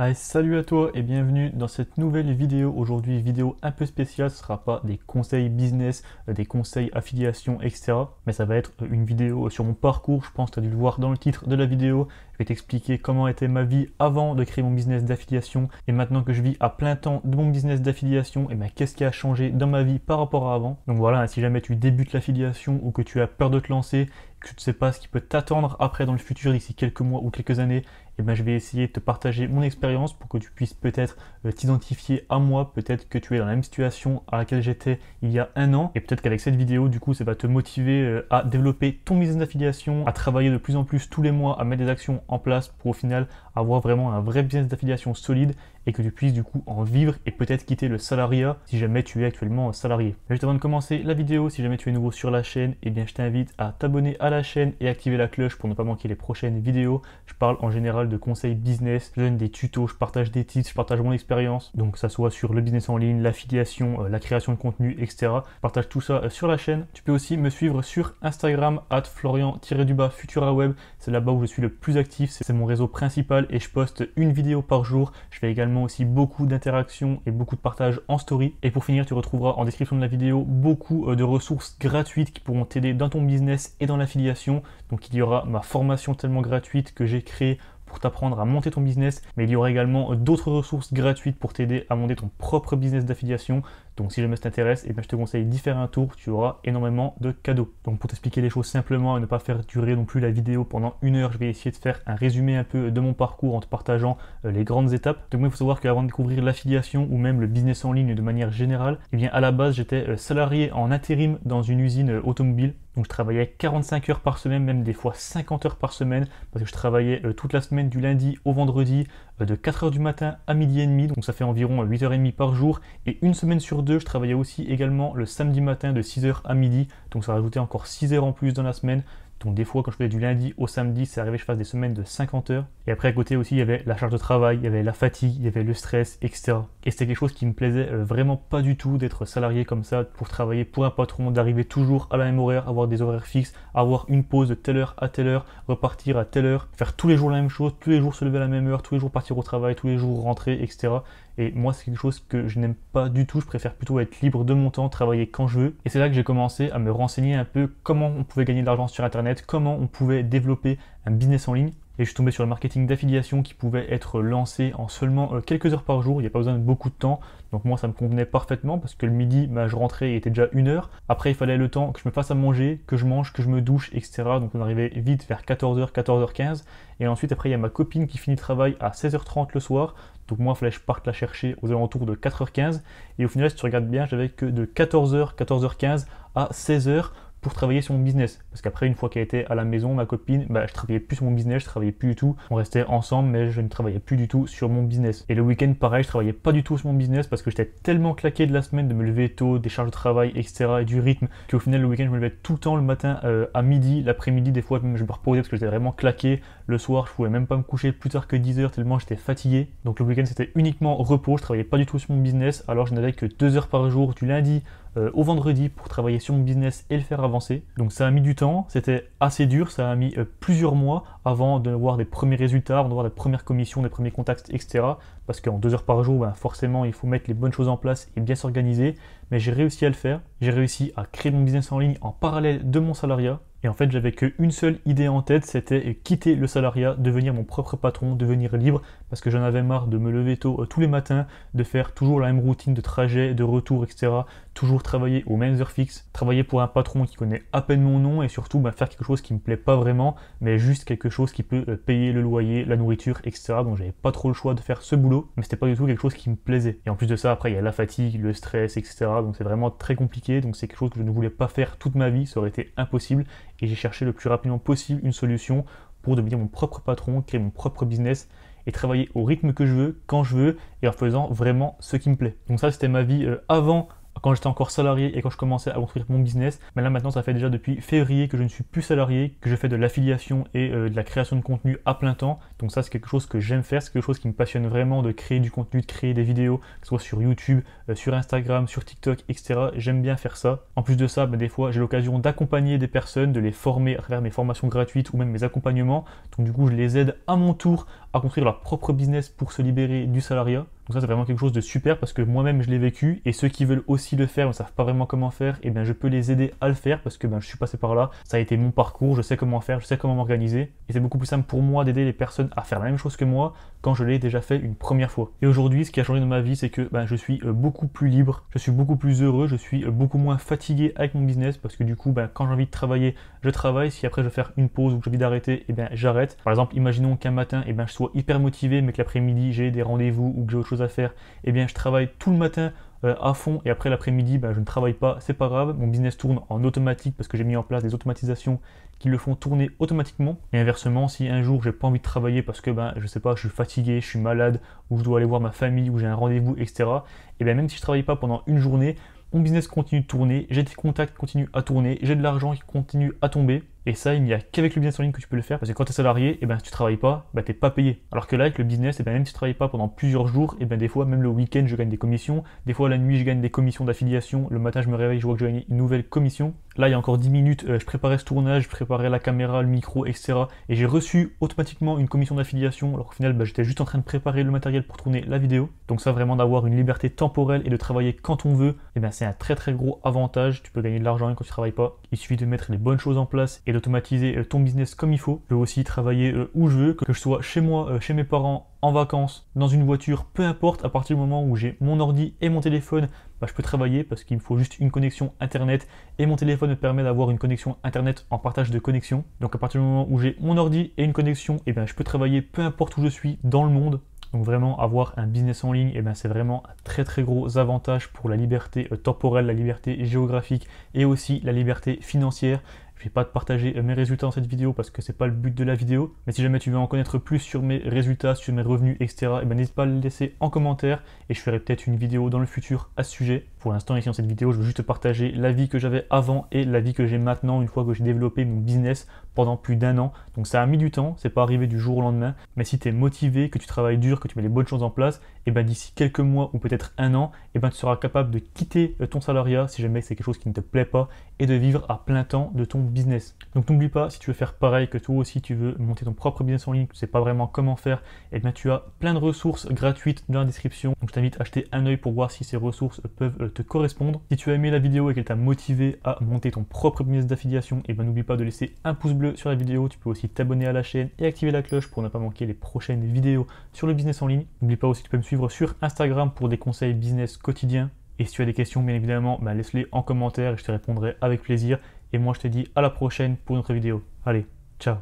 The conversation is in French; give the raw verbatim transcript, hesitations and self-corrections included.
Allez, salut à toi et bienvenue dans cette nouvelle vidéo. Aujourd'hui, vidéo un peu spéciale, ce ne sera pas des conseils business, des conseils affiliation, et cetera. Mais ça va être une vidéo sur mon parcours, je pense que tu as dû le voir dans le titre de la vidéo. Je vais t'expliquer comment était ma vie avant de créer mon business d'affiliation et maintenant que je vis à plein temps de mon business d'affiliation, et bien qu'est-ce qui a changé dans ma vie par rapport à avant. Donc voilà, si jamais tu débutes l'affiliation ou que tu as peur de te lancer, que tu ne sais pas ce qui peut t'attendre après dans le futur, ici quelques mois ou quelques années, et bien je vais essayer de te partager mon expérience pour que tu puisses peut-être t'identifier à moi, peut-être que tu es dans la même situation à laquelle j'étais il y a un an, et peut-être qu'avec cette vidéo, du coup, ça va te motiver à développer ton business d'affiliation, à travailler de plus en plus tous les mois, à mettre des actions en place pour au final avoir vraiment un vrai business d'affiliation solide et que tu puisses du coup en vivre et peut-être quitter le salariat si jamais tu es actuellement salarié. Mais juste avant de commencer la vidéo, si jamais tu es nouveau sur la chaîne, et eh bien je t'invite à t'abonner à la chaîne et activer la cloche pour ne pas manquer les prochaines vidéos. Je parle en général de conseils business, je donne des tutos, je partage des tips, je partage mon expérience, donc ça soit sur le business en ligne, l'affiliation, la création de contenu, et cetera. Je partage tout ça sur la chaîne. Tu peux aussi me suivre sur Instagram arobase florian tiret du bas futuraweb, c'est là-bas où je suis le plus actif, c'est mon réseau principal et je poste une vidéo par jour. Je fais également aussi beaucoup d'interactions et beaucoup de partages en story. Et pour finir, tu retrouveras en description de la vidéo beaucoup de ressources gratuites qui pourront t'aider dans ton business et dans l'affiliation. Donc il y aura ma formation tellement gratuite que j'ai créée pour t'apprendre à monter ton business, mais il y aura également d'autres ressources gratuites pour t'aider à monter ton propre business d'affiliation. Donc si jamais ça t'intéresse, et eh bien je te conseille d'y faire un tour, tu auras énormément de cadeaux. Donc pour t'expliquer les choses simplement et ne pas faire durer non plus la vidéo pendant une heure, je vais essayer de faire un résumé un peu de mon parcours en te partageant les grandes étapes. Donc moi, il faut savoir qu'avant de découvrir l'affiliation ou même le business en ligne de manière générale, eh bien à la base j'étais salarié en intérim dans une usine automobile. Donc je travaillais quarante-cinq heures par semaine, même des fois cinquante heures par semaine, parce que je travaillais toute la semaine du lundi au vendredi, de quatre heures du matin à midi et demi, donc ça fait environ huit heures trente par jour. Et une semaine sur deux, je travaillais aussi également le samedi matin de six heures à midi, donc ça rajoutait encore six heures en plus dans la semaine. Donc des fois, quand je faisais du lundi au samedi, ça arrivait que je fasse des semaines de cinquante heures. Et après, à côté aussi, il y avait la charge de travail, il y avait la fatigue, il y avait le stress, et cetera. Et c'était quelque chose qui me plaisait vraiment pas du tout d'être salarié comme ça, pour travailler pour un patron, d'arriver toujours à la même horaire, avoir des horaires fixes, avoir une pause de telle heure à telle heure, repartir à telle heure, faire tous les jours la même chose, tous les jours se lever à la même heure, tous les jours partir au travail, tous les jours rentrer, et cetera. Et moi, c'est quelque chose que je n'aime pas du tout. Je préfère plutôt être libre de mon temps, travailler quand je veux. Et c'est là que j'ai commencé à me renseigner un peu comment on pouvait gagner de l'argent sur Internet, comment on pouvait développer un business en ligne. Et je suis tombé sur le marketing d'affiliation qui pouvait être lancé en seulement quelques heures par jour. Il n'y a pas besoin de beaucoup de temps. Donc moi, ça me convenait parfaitement parce que le midi, bah, je rentrais et il était déjà une heure. Après, il fallait le temps que je me fasse à manger, que je mange, que je me douche, et cetera. Donc on arrivait vite vers quatorze heures, quatorze heures quinze. Et ensuite, après, il y a ma copine qui finit le travail à seize heures trente le soir. Donc moi, il fallait que je parte la chercher aux alentours de quatre heures quinze. Et au final, si tu regardes bien, j'avais que de quatorze heures, quatorze heures quinze à seize heures. Pour travailler sur mon business, parce qu'après, une fois qu'elle était à la maison, ma copine, bah, je travaillais plus sur mon business, je travaillais plus du tout, on restait ensemble, mais je ne travaillais plus du tout sur mon business. Et le week-end, pareil, je travaillais pas du tout sur mon business parce que j'étais tellement claqué de la semaine, de me lever tôt, des charges de travail, et cetera, et du rythme, qu'au final, le week-end, je me levais tout le temps le matin, euh, à midi, l'après-midi, des fois, je me reposais parce que j'étais vraiment claqué. Le soir, je pouvais même pas me coucher plus tard que dix heures tellement j'étais fatigué. Donc le week-end, c'était uniquement repos, je travaillais pas du tout sur mon business, alors je n'avais que deux heures par jour du lundi au vendredi pour travailler sur mon business et le faire avancer. Donc ça a mis du temps, c'était assez dur, ça a mis plusieurs mois avant de voir des premiers résultats, avant de voir des premières commissions, des premiers contacts, et cetera. Parce qu'en deux heures par jour, ben forcément, il faut mettre les bonnes choses en place et bien s'organiser. Mais j'ai réussi à le faire. J'ai réussi à créer mon business en ligne en parallèle de mon salariat. Et en fait, j'avais qu'une seule idée en tête, c'était quitter le salariat, devenir mon propre patron, devenir libre, parce que j'en avais marre de me lever tôt euh, tous les matins, de faire toujours la même routine de trajet, de retour, et cetera. Toujours travailler aux mêmes heures fixes, travailler pour un patron qui connaît à peine mon nom et surtout bah, faire quelque chose qui me plaît pas vraiment, mais juste quelque chose qui peut euh, payer le loyer, la nourriture, et cetera. Donc j'avais pas trop le choix de faire ce boulot, mais c'était pas du tout quelque chose qui me plaisait. Et en plus de ça, après, il y a la fatigue, le stress, et cetera. Donc c'est vraiment très compliqué. Donc c'est quelque chose que je ne voulais pas faire toute ma vie, ça aurait été impossible. Et j'ai cherché le plus rapidement possible une solution pour devenir mon propre patron, créer mon propre business et travailler au rythme que je veux, quand je veux et en faisant vraiment ce qui me plaît. Donc ça, c'était ma vie avant, quand j'étais encore salarié et quand je commençais à construire mon business. Mais là maintenant, ça fait déjà depuis février que je ne suis plus salarié, que je fais de l'affiliation et euh, de la création de contenu à plein temps. Donc ça, c'est quelque chose que j'aime faire, c'est quelque chose qui me passionne vraiment, de créer du contenu, de créer des vidéos, que ce soit sur YouTube, euh, sur Instagram, sur TikTok, et cetera. J'aime bien faire ça. En plus de ça, bah, des fois, j'ai l'occasion d'accompagner des personnes, de les former à travers mes formations gratuites ou même mes accompagnements. Donc du coup, je les aide à mon tour à construire leur propre business pour se libérer du salariat. Donc ça, c'est vraiment quelque chose de super parce que moi-même, je l'ai vécu. Et ceux qui veulent aussi le faire, mais ne savent pas vraiment comment faire, et bien je peux les aider à le faire parce que ben, je suis passé par là. Ça a été mon parcours, je sais comment faire, je sais comment m'organiser. Et c'est beaucoup plus simple pour moi d'aider les personnes à faire la même chose que moi quand je l'ai déjà fait une première fois. Et aujourd'hui, ce qui a changé dans ma vie, c'est que ben, je suis beaucoup plus libre, je suis beaucoup plus heureux, je suis beaucoup moins fatigué avec mon business parce que du coup, ben, quand j'ai envie de travailler, je travaille. Si après je vais faire une pause ou que j'ai envie d'arrêter, et bien j'arrête. Par exemple, imaginons qu'un matin, et bien je sois hyper motivé, mais que l'après-midi, j'ai des rendez-vous ou que j'ai autre chose à faire, et eh bien je travaille tout le matin euh, à fond et après l'après-midi bah, je ne travaille pas, c'est pas grave, mon business tourne en automatique parce que j'ai mis en place des automatisations qui le font tourner automatiquement. Et inversement, si un jour j'ai pas envie de travailler parce que ben bah, je sais pas, je suis fatigué, je suis malade ou je dois aller voir ma famille ou j'ai un rendez-vous, etc., et bien même si je travaille pas pendant une journée, mon business continue de tourner, j'ai des contacts qui continuent à tourner, j'ai de l'argent qui continue à tomber. Et ça, il n'y a qu'avec le business en ligne que tu peux le faire parce que quand tu es salarié, et ben, si tu ne travailles pas, ben, tu n'es pas payé. Alors que là, avec le business, et ben, même si tu ne travailles pas pendant plusieurs jours, et ben, des fois, même le week-end, je gagne des commissions. Des fois, la nuit, je gagne des commissions d'affiliation. Le matin, je me réveille, je vois que je gagne une nouvelle commission. Là, il y a encore dix minutes, je préparais ce tournage, je préparais la caméra, le micro, et cetera. Et j'ai reçu automatiquement une commission d'affiliation alors qu'au final, ben, j'étais juste en train de préparer le matériel pour tourner la vidéo. Donc ça, vraiment, d'avoir une liberté temporelle et de travailler quand on veut, et ben, c'est un très très gros avantage. Tu peux gagner de l'argent quand tu ne travailles pas. Il suffit de mettre les bonnes choses en place et d'automatiser ton business comme il faut. Je peux aussi travailler où je veux, que je sois chez moi, chez mes parents, en vacances, dans une voiture, peu importe. À partir du moment où j'ai mon ordi et mon téléphone, bah, je peux travailler parce qu'il me faut juste une connexion internet et mon téléphone me permet d'avoir une connexion internet en partage de connexion. Donc à partir du moment où j'ai mon ordi et une connexion, et bien je peux travailler peu importe où je suis dans le monde. Donc vraiment, avoir un business en ligne, et ben c'est vraiment un très très gros avantage pour la liberté temporelle, la liberté géographique et aussi la liberté financière. Je ne vais pas te partager mes résultats dans cette vidéo parce que c'est pas le but de la vidéo. Mais si jamais tu veux en connaître plus sur mes résultats, sur mes revenus, et cetera, et ben n'hésite pas à le laisser en commentaire et je ferai peut-être une vidéo dans le futur à ce sujet. Pour l'instant, ici dans cette vidéo, je veux juste te partager la vie que j'avais avant et la vie que j'ai maintenant une fois que j'ai développé mon business pendant plus d'un an. Donc ça a mis du temps, c'est pas arrivé du jour au lendemain. Mais si tu es motivé, que tu travailles dur, que tu mets les bonnes choses en place, et ben d'ici quelques mois ou peut-être un an, et ben tu seras capable de quitter ton salariat si jamais c'est quelque chose qui ne te plaît pas et de vivre à plein temps de ton business. Donc n'oublie pas, si tu veux faire pareil, que toi aussi tu veux monter ton propre business en ligne, que tu sais pas vraiment comment faire, et bien tu as plein de ressources gratuites dans la description. Donc je t'invite à jeter un œil pour voir si ces ressources peuvent te correspondre. Si tu as aimé la vidéo et qu'elle t'a motivé à monter ton propre business d'affiliation, et bien n'oublie pas de laisser un pouce bleu sur la vidéo. Tu peux aussi t'abonner à la chaîne et activer la cloche pour ne pas manquer les prochaines vidéos sur le business en ligne. N'oublie pas aussi que tu peux me suivre sur Instagram pour des conseils business quotidiens. Et si tu as des questions, bien évidemment, bah laisse-les en commentaire et je te répondrai avec plaisir. Et moi, je te dis à la prochaine pour une autre vidéo. Allez, ciao!